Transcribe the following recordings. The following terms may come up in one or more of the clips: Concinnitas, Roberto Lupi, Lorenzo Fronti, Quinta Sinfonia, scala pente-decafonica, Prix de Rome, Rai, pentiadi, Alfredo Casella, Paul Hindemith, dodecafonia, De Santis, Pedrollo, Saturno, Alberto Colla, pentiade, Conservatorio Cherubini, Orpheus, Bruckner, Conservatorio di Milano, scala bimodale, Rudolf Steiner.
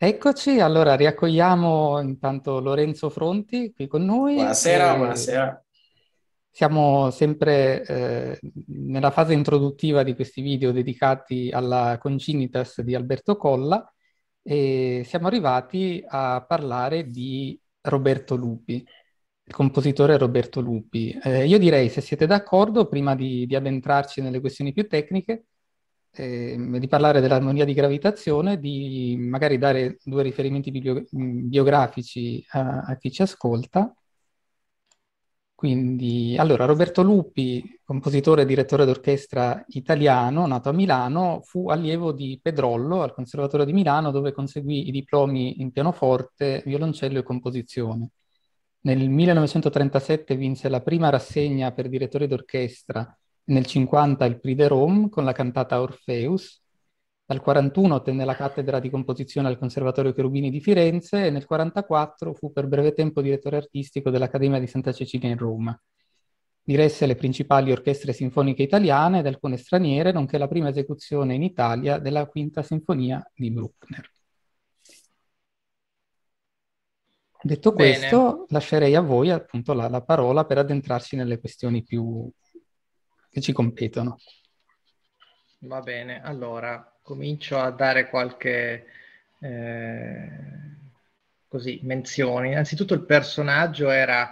Eccoci, allora riaccogliamo intanto Lorenzo Fronti qui con noi. Buonasera, buonasera. Siamo sempre nella fase introduttiva di questi video dedicati alla Concinnitas di Alberto Colla e siamo arrivati a parlare di Roberto Lupi, il compositore Roberto Lupi. Io direi, se siete d'accordo, prima di addentrarci nelle questioni più tecniche, di parlare dell'armonia di gravitazione, di magari dare due riferimenti biografici a chi ci ascolta. Quindi, allora, Roberto Lupi, compositore e direttore d'orchestra italiano, nato a Milano, fu allievo di Pedrollo al Conservatorio di Milano, dove conseguì i diplomi in pianoforte, violoncello e composizione. Nel 1937 vinse la prima rassegna per direttori d'orchestra, nel 1950 il Prix de Rome con la cantata Orpheus, dal 1941 ottenne la cattedra di composizione al Conservatorio Cherubini di Firenze e nel 1944 fu per breve tempo direttore artistico dell'Accademia di Santa Cecilia in Roma. Diresse le principali orchestre sinfoniche italiane ed alcune straniere, nonché la prima esecuzione in Italia della Quinta Sinfonia di Bruckner. Detto questo, bene, lascerei a voi appunto la parola per addentrarci nelle questioni più che ci competono. Va bene, allora comincio a dare qualche così, menzioni. Innanzitutto il personaggio era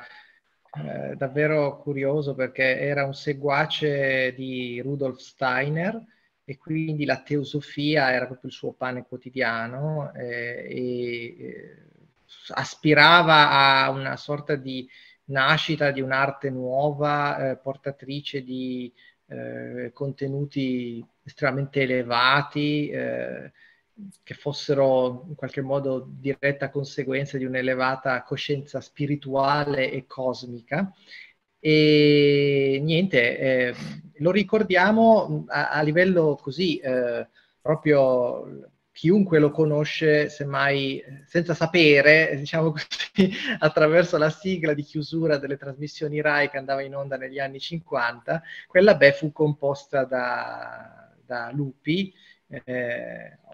davvero curioso, perché era un seguace di Rudolf Steiner e quindi la teosofia era proprio il suo pane quotidiano e aspirava a una sorta di nascita di un'arte nuova, portatrice di contenuti estremamente elevati, che fossero in qualche modo diretta conseguenza di un'elevata coscienza spirituale e cosmica. E niente, lo ricordiamo a livello così, proprio chiunque lo conosce, semmai senza sapere, diciamo così, attraverso la sigla di chiusura delle trasmissioni Rai che andava in onda negli anni 50, quella fu composta da Lupi.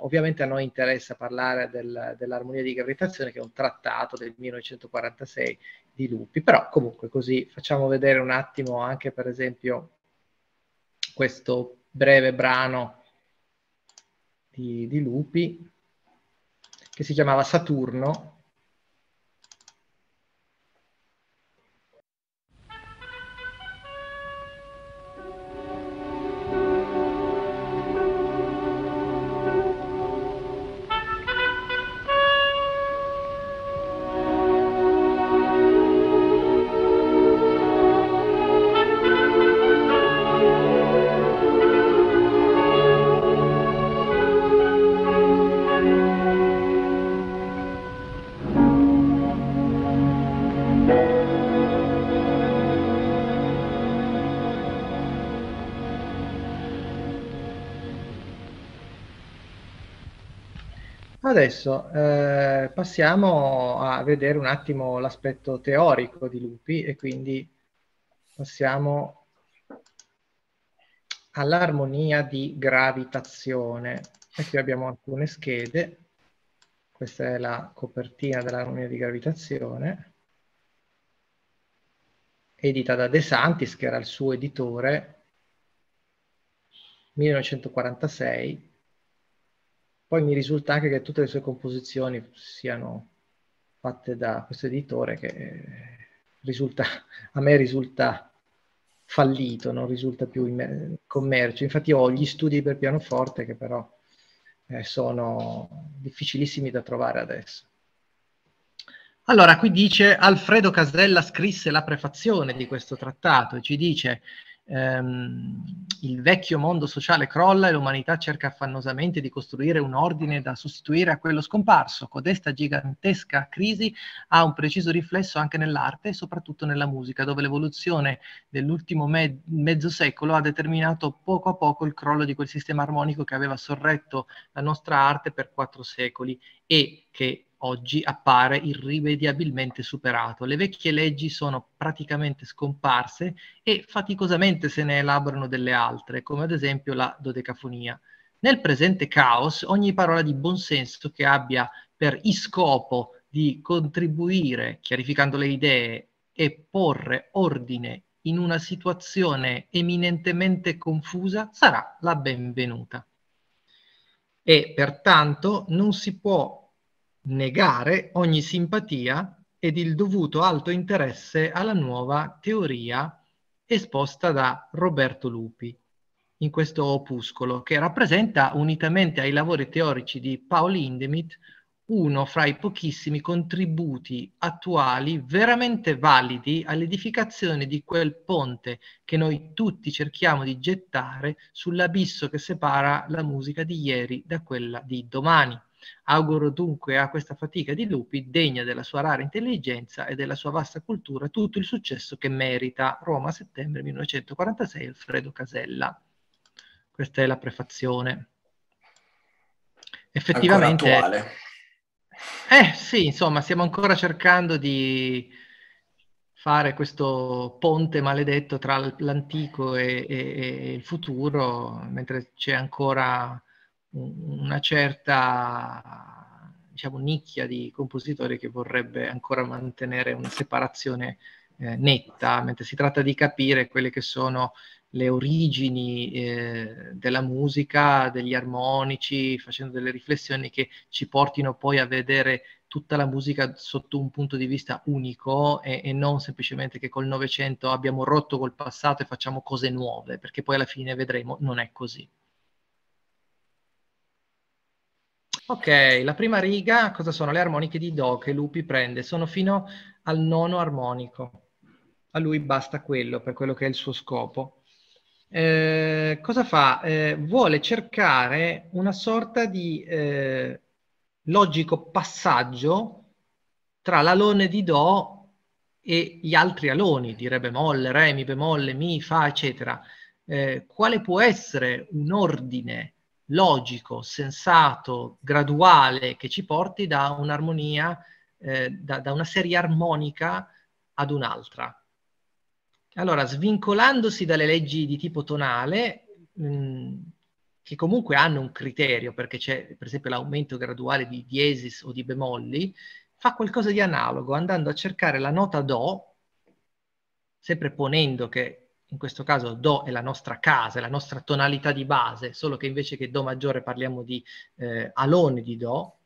Ovviamente a noi interessa parlare dell'armonia di gravitazione, che è un trattato del 1946 di Lupi, però comunque così facciamo vedere un attimo anche per esempio questo breve brano di Lupi, che si chiamava Saturno. Adesso passiamo a vedere un attimo l'aspetto teorico di Lupi e quindi passiamo all'armonia di gravitazione. E qui abbiamo alcune schede, questa è la copertina dell'armonia di gravitazione, edita da De Santis, che era il suo editore, 1946. Poi mi risulta anche che tutte le sue composizioni siano fatte da questo editore, che risulta, a me risulta fallito, non risulta più in commercio. Infatti ho gli studi per pianoforte, che però sono difficilissimi da trovare adesso. Allora, qui dice: Alfredo Casella scrisse la prefazione di questo trattato e ci dice: il vecchio mondo sociale crolla e l'umanità cerca affannosamente di costruire un ordine da sostituire a quello scomparso. Codesta gigantesca crisi ha un preciso riflesso anche nell'arte e soprattutto nella musica, dove l'evoluzione dell'ultimo mezzo secolo ha determinato poco a poco il crollo di quel sistema armonico che aveva sorretto la nostra arte per 4 secoli e che oggi appare irrimediabilmente superato. Le vecchie leggi sono praticamente scomparse e faticosamente se ne elaborano delle altre, come ad esempio la dodecafonia. Nel presente caos, ogni parola di buonsenso che abbia per il scopo di contribuire, chiarificando le idee, e porre ordine in una situazione eminentemente confusa, sarà la benvenuta. E pertanto non si può negare ogni simpatia ed il dovuto alto interesse alla nuova teoria esposta da Roberto Lupi in questo opuscolo, che rappresenta, unitamente ai lavori teorici di Paul Hindemith, uno fra i pochissimi contributi attuali veramente validi all'edificazione di quel ponte che noi tutti cerchiamo di gettare sull'abisso che separa la musica di ieri da quella di domani. Auguro dunque a questa fatica di Lupi, degna della sua rara intelligenza e della sua vasta cultura, tutto il successo che merita. Roma, settembre 1946, Alfredo Casella. Questa è la prefazione. Effettivamente... Ancora attuale. Sì, insomma, stiamo ancora cercando di fare questo ponte maledetto tra l'antico e il futuro, mentre c'è ancora una certa, diciamo, nicchia di compositori che vorrebbe ancora mantenere una separazione netta, mentre si tratta di capire quelle che sono le origini della musica, degli armonici, facendo delle riflessioni che ci portino poi a vedere tutta la musica sotto un punto di vista unico e non semplicemente che col Novecento abbiamo rotto col passato e facciamo cose nuove, perché poi alla fine vedremo non è così. Ok, la prima riga, cosa sono le armoniche di Do che Lupi prende? Sono fino al nono armonico, a lui basta quello per quello che è il suo scopo. Cosa fa? Vuole cercare una sorta di logico passaggio tra l'alone di Do e gli altri aloni, di Re bemolle, Re, Mi bemolle, Mi, Fa, eccetera. Quale può essere un ordine logico, sensato, graduale, che ci porti da un'armonia, da una serie armonica ad un'altra? Allora, svincolandosi dalle leggi di tipo tonale, che comunque hanno un criterio, perché c'è per esempio l'aumento graduale di diesis o di bemolli, fa qualcosa di analogo, andando a cercare la nota Do, sempre ponendo che in questo caso Do è la nostra casa, è la nostra tonalità di base, solo che invece che Do maggiore parliamo di alone di Do,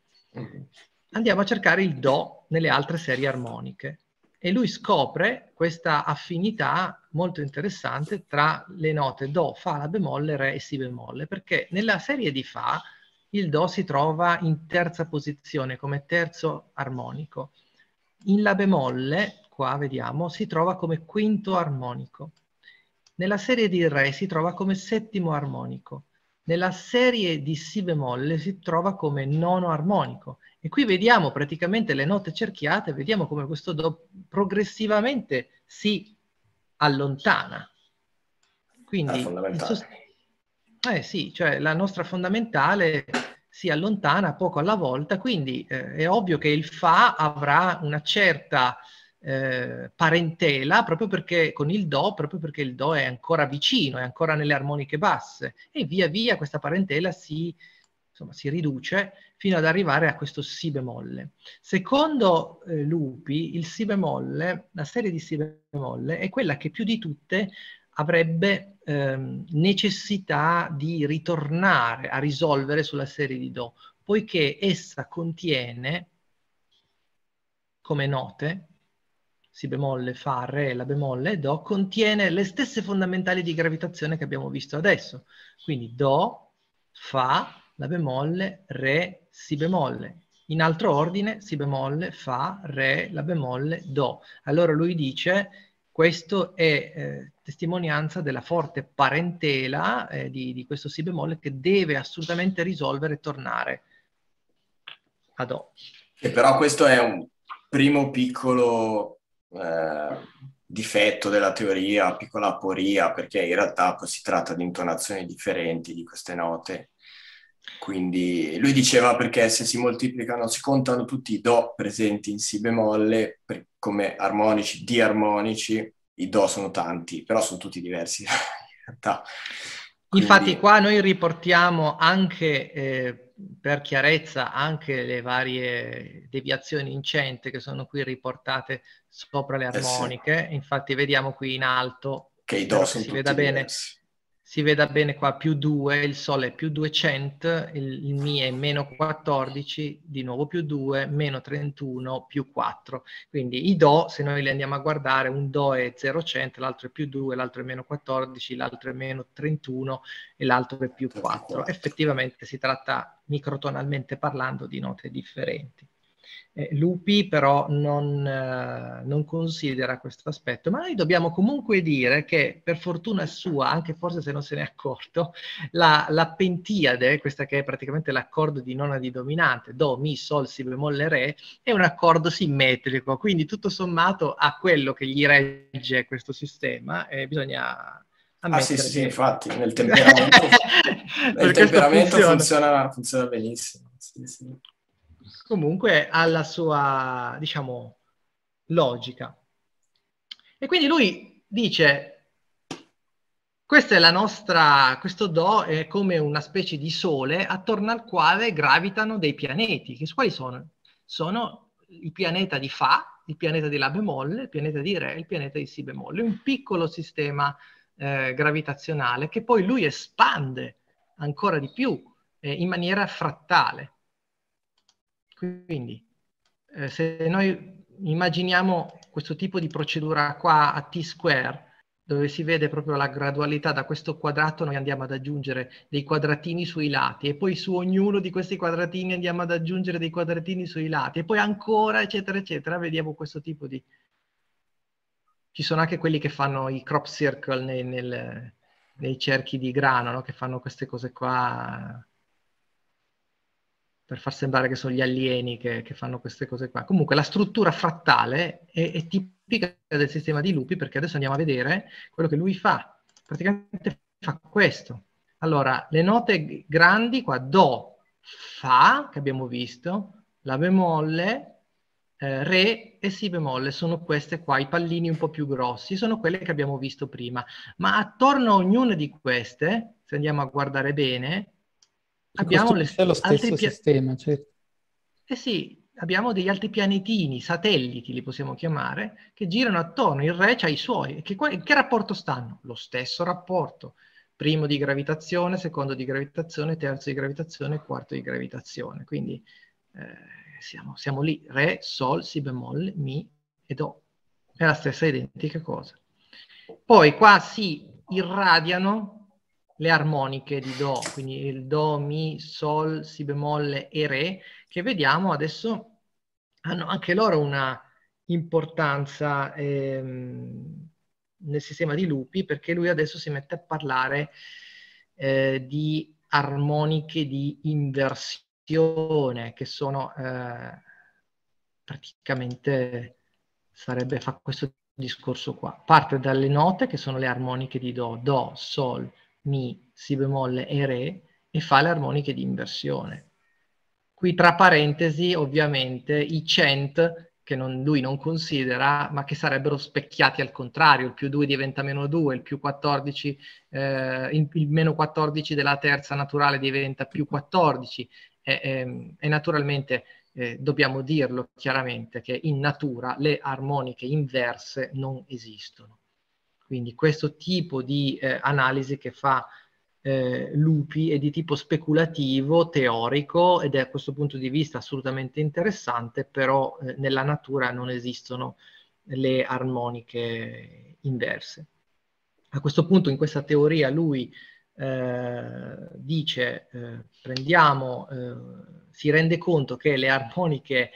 andiamo a cercare il Do nelle altre serie armoniche. E lui scopre questa affinità molto interessante tra le note Do, Fa, La bemolle, Re e Si bemolle, perché nella serie di Fa il Do si trova in terza posizione come terzo armonico. In La bemolle, qua vediamo, si trova come quinto armonico. Nella serie di Re si trova come settimo armonico, nella serie di Si bemolle si trova come nono armonico. E qui vediamo praticamente le note cerchiate, vediamo come questo Do progressivamente si allontana. Quindi, cioè la nostra fondamentale si allontana poco alla volta, quindi è ovvio che il Fa avrà una certa... parentela proprio perché con il Do, proprio perché il Do è ancora vicino, è ancora nelle armoniche basse, e via via questa parentela si riduce fino ad arrivare a questo Si bemolle. Secondo Lupi, il Si bemolle, la serie di Si bemolle è quella che più di tutte avrebbe necessità di ritornare a risolvere sulla serie di Do, poiché essa contiene come note Si bemolle, Fa, Re, La bemolle e Do, contiene le stesse fondamentali di gravitazione che abbiamo visto adesso. Quindi Do, Fa, La bemolle, Re, Si bemolle. In altro ordine, Si bemolle, Fa, Re, La bemolle, Do. Allora lui dice, questo è testimonianza della forte parentela di questo Si bemolle che deve assolutamente risolvere e tornare a Do. E però questo è un primo piccolo... difetto della teoria, piccola aporia, perché in realtà poi si tratta di intonazioni differenti di queste note. Quindi lui diceva, perché se si moltiplicano, si contano tutti i Do presenti in Si bemolle come armonici, diarmonici, i Do sono tanti, però sono tutti diversi in realtà. Quindi... Infatti qua noi riportiamo anche per chiarezza anche le varie deviazioni incente che sono qui riportate sopra le armoniche. Sì. Infatti vediamo qui in alto che i do sono si veda bene. Si veda bene qua più 2, il Sol è più 200, il Mi è meno 14, di nuovo più 2, meno 31, più 4. Quindi i Do, se noi li andiamo a guardare, un Do è 0,100, l'altro è più 2, l'altro è meno 14, l'altro è meno 31 e l'altro è più 4. Effettivamente si tratta, microtonalmente parlando, di note differenti. Lupi però non considera questo aspetto, ma noi dobbiamo comunque dire che, per fortuna sua, anche forse se non se ne è accorto, la pentiade, questa che è praticamente l'accordo di nona di dominante, do, mi, sol, si bemolle, re, è un accordo simmetrico, quindi tutto sommato a quello che gli regge questo sistema bisogna... Ah sì, sì, infatti, nel temperamento, nel temperamento funziona benissimo, sì, sì. Comunque alla sua, diciamo, logica. E quindi lui dice, questa è la nostra, questo do è come una specie di sole attorno al quale gravitano dei pianeti. Che quali sono? Sono il pianeta di Fa, il pianeta di La bemolle, il pianeta di Re, il pianeta di Si bemolle. Un piccolo sistema gravitazionale che poi lui espande ancora di più in maniera frattale. Quindi se noi immaginiamo questo tipo di procedura qua a T-square, dove si vede proprio la gradualità, da questo quadrato noi andiamo ad aggiungere dei quadratini sui lati e poi su ognuno di questi quadratini andiamo ad aggiungere dei quadratini sui lati e poi ancora eccetera eccetera, vediamo questo tipo di... Ci sono anche quelli che fanno i crop circle nei cerchi di grano, no? Che fanno queste cose qua... per far sembrare che sono gli alieni che fanno queste cose qua. Comunque la struttura frattale è tipica del sistema di Lupi, perché adesso andiamo a vedere quello che lui fa. Praticamente fa questo. Allora, le note grandi qua, Do, Fa, che abbiamo visto, La bemolle, Re e Si bemolle, sono queste qua, i pallini un po' più grossi, sono quelle che abbiamo visto prima. Ma attorno a ognuna di queste, se andiamo a guardare bene, abbiamo lo stesso sistema, certo. Eh sì, abbiamo degli altipianetini, satelliti li possiamo chiamare, che girano attorno, il Re c'ha i suoi. Che rapporto stanno? Lo stesso rapporto. Primo di gravitazione, secondo di gravitazione, terzo di gravitazione, quarto di gravitazione. Quindi siamo lì, Re, Sol, Si bemolle, Mi e Do. È la stessa identica cosa. Poi qua si irradiano le armoniche di Do, quindi il Do, Mi, Sol, Si bemolle e Re, che vediamo adesso hanno anche loro una importanza nel sistema di Lupi, perché lui adesso si mette a parlare di armoniche di inversione, che sono praticamente, sarebbe, fa questo discorso qua. Parte dalle note che sono le armoniche di Do, Do, Sol, Mi, Si bemolle e Re, e fa le armoniche di inversione. Qui tra parentesi ovviamente i cent, che lui non considera, ma che sarebbero specchiati al contrario, il più 2 diventa meno 2, il più 14, il meno 14 della terza naturale diventa più 14, e naturalmente dobbiamo dirlo chiaramente che in natura le armoniche inverse non esistono. Quindi questo tipo di analisi che fa Lupi è di tipo speculativo, teorico, ed è a questo punto di vista assolutamente interessante, però nella natura non esistono le armoniche inverse. A questo punto in questa teoria lui dice, si rende conto che le armoniche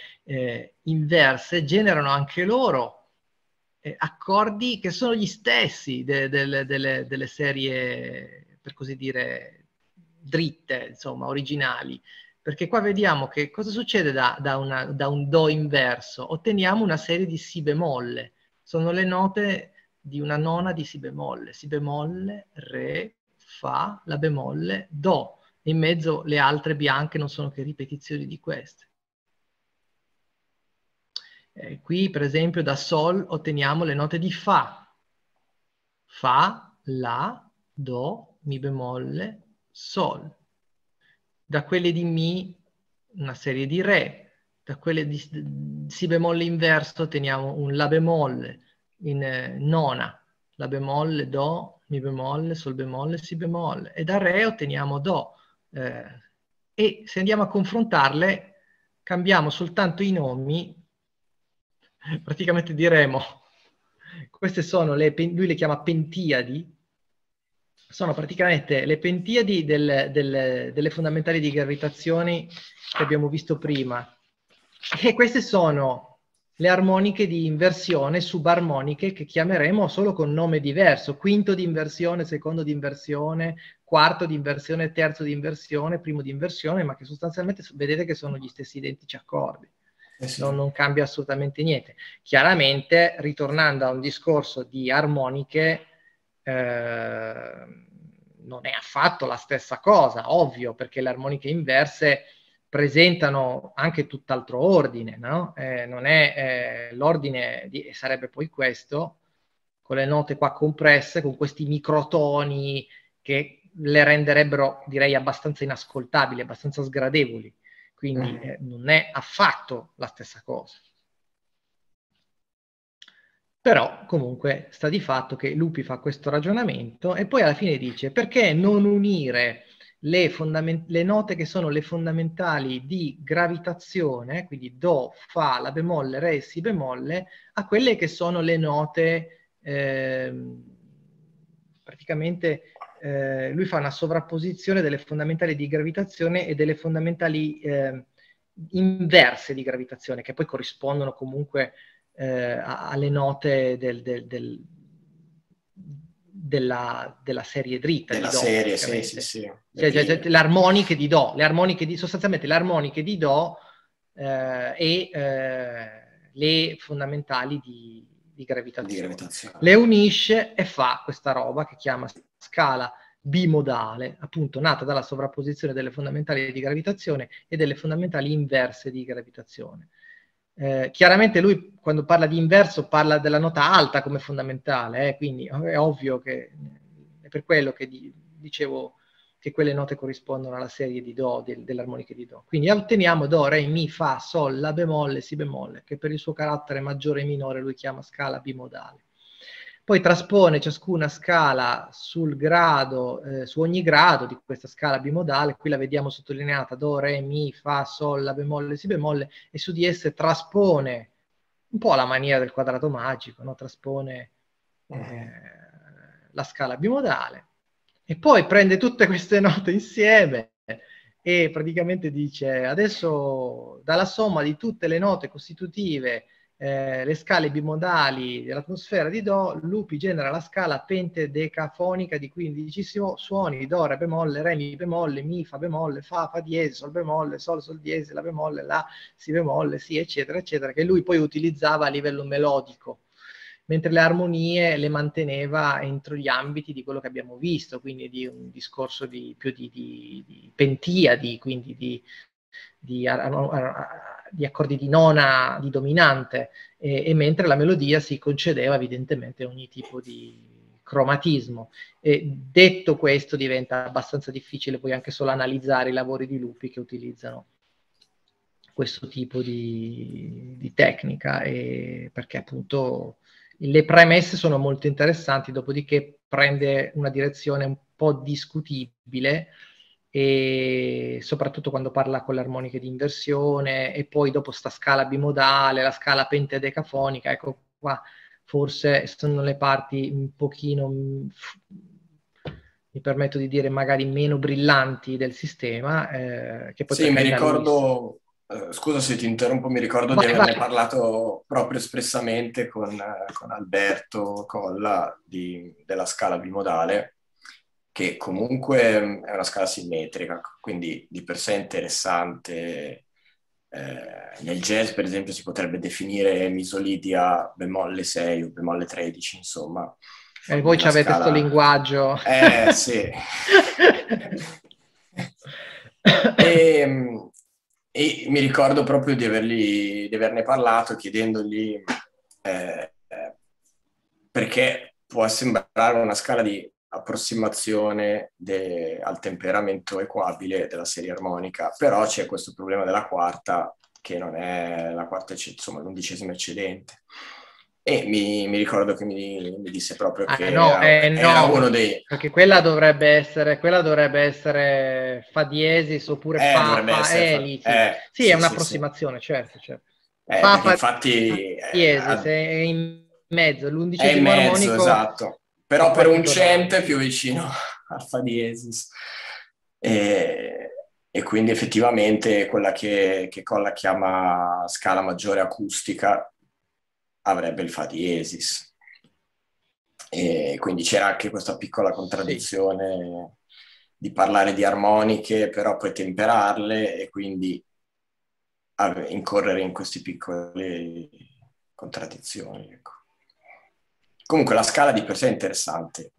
inverse generano anche loro accordi che sono gli stessi delle serie, per così dire, dritte, insomma, originali. Perché qua vediamo che cosa succede da un Do inverso. Otteniamo una serie di Si bemolle. Sono le note di una nona di Si bemolle. Si bemolle, Re, Fa, La bemolle, Do. In mezzo le altre bianche non sono che ripetizioni di queste. Qui per esempio da Sol otteniamo le note di Fa, Fa, La, Do, Mi bemolle, Sol. da quelle di Mi una serie di Re, da quelle di Si bemolle inverso otteniamo un La bemolle in nona, La bemolle, Do, Mi bemolle, Sol bemolle, Si bemolle, e da Re otteniamo Do. E se andiamo a confrontarle, cambiamo soltanto i nomi, praticamente diremo, queste sono le, lui le chiama pentiadi, sono praticamente le pentiadi delle fondamentali di gravitazioni che abbiamo visto prima, e queste sono le armoniche di inversione, subarmoniche, che chiameremo solo con nome diverso, quinto di inversione, secondo di inversione, quarto di inversione, terzo di inversione, primo di inversione, ma che sostanzialmente vedete che sono gli stessi identici accordi. Sì. Non cambia assolutamente niente. Chiaramente, ritornando a un discorso di armoniche, non è affatto la stessa cosa, ovvio, perché le armoniche inverse presentano anche tutt'altro ordine, no? Non è l'ordine, sarebbe poi questo, con le note qua compresse, con questi microtoni che le renderebbero, direi, abbastanza inascoltabili, abbastanza sgradevoli. Quindi non è affatto la stessa cosa. Però comunque sta di fatto che Lupi fa questo ragionamento e poi alla fine dice perché non unire le note che sono le fondamentali di gravitazione, quindi Do, Fa, La bemolle, Re e Si bemolle, a quelle che sono le note praticamente... lui fa una sovrapposizione delle fondamentali di gravitazione e delle fondamentali inverse di gravitazione, che poi corrispondono comunque alle note della serie dritta. Della serie, sì, sì, sì. Cioè, le armoniche di Do, sostanzialmente le armoniche di Do le fondamentali di gravitazione. Le unisce e fa questa roba che chiama scala bimodale, appunto nata dalla sovrapposizione delle fondamentali di gravitazione e delle fondamentali inverse di gravitazione. Chiaramente lui quando parla di inverso parla della nota alta come fondamentale, quindi è ovvio che è per quello che dicevo che quelle note corrispondono alla serie di Do, dell'armonica di Do. Quindi otteniamo Do, Re, Mi, Fa, Sol, La bemolle, Si bemolle, che per il suo carattere maggiore e minore lui chiama scala bimodale. Poi traspone ciascuna scala sul grado, su ogni grado di questa scala bimodale, qui la vediamo sottolineata, Do, Re, Mi, Fa, Sol, La bemolle, Si bemolle, e su di esse traspone un po' la maniera del quadrato magico, no? Traspone la scala bimodale, e poi prende tutte queste note insieme e praticamente dice adesso dalla somma di tutte le note costitutive le scale bimodali dell'atmosfera di Do, Lupi genera la scala pente-decafonica di 15 suoni, Do, Re bemolle, Re, Mi bemolle, Mi, Fa bemolle, Fa, Fa diesis, Sol bemolle, Sol, Sol diesis, La bemolle, La, Si bemolle, Si, eccetera, eccetera, che lui poi utilizzava a livello melodico, mentre le armonie le manteneva entro gli ambiti di quello che abbiamo visto, quindi di un discorso più di pentiadi, quindi di accordi di nona, di dominante, e mentre la melodia si concedeva evidentemente ogni tipo di cromatismo. E detto questo diventa abbastanza difficile poi anche solo analizzare i lavori di Lupi che utilizzano questo tipo di tecnica, perché appunto le premesse sono molto interessanti, dopodiché prende una direzione un po' discutibile, e soprattutto quando parla con le armoniche di inversione e poi dopo sta scala bimodale, la scala pente-decafonica, ecco qua forse sono le parti un pochino, mi permetto di dire, magari meno brillanti del sistema. Che sì, mi ricordo, scusa se ti interrompo, mi ricordo di averne parlato proprio espressamente con Alberto Colla della scala bimodale, che comunque è una scala simmetrica, quindi di per sé interessante. Nel jazz, per esempio, si potrebbe definire misolidia bemolle 6 o bemolle 13, insomma. E voi ci avete scala... sto linguaggio. Sì. E mi ricordo proprio di averne parlato, chiedendogli perché può sembrare una scala di approssimazione al temperamento equabile della serie armonica, però c'è questo problema della quarta, che non è la quarta, insomma l'undicesima eccedente. E mi ricordo che mi disse proprio che era uno dei... Perché quella dovrebbe essere fa diesis oppure fa elif. Sì, è un'approssimazione, sì. certo. Infatti... diesis è in mezzo, l'undicesimo armonico... È in mezzo, esatto. Però per un cento è più vicino al fa diesis. E quindi effettivamente quella che Colla chiama scala maggiore acustica avrebbe il fa diesis, e quindi c'era anche questa piccola contraddizione, sì, di parlare di armoniche però poi temperarle e quindi incorrere in queste piccole contraddizioni, ecco. Comunque la scala di per sé è interessante,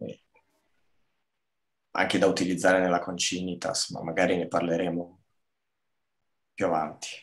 anche da utilizzare nella Concinnitas, ma magari ne parleremo più avanti.